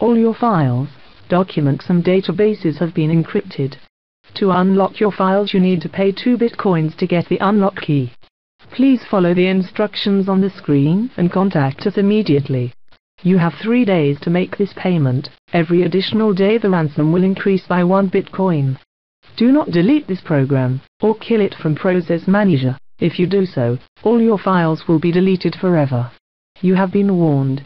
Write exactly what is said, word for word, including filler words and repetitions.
All your files, documents and databases have been encrypted. To unlock your files you need to pay two bitcoins to get the unlock key. Please follow the instructions on the screen and contact us immediately. You have three days to make this payment. Every additional day the ransom will increase by one bitcoin. Do not delete this program, or kill it from Process Manager. If you do so, all your files will be deleted forever. You have been warned.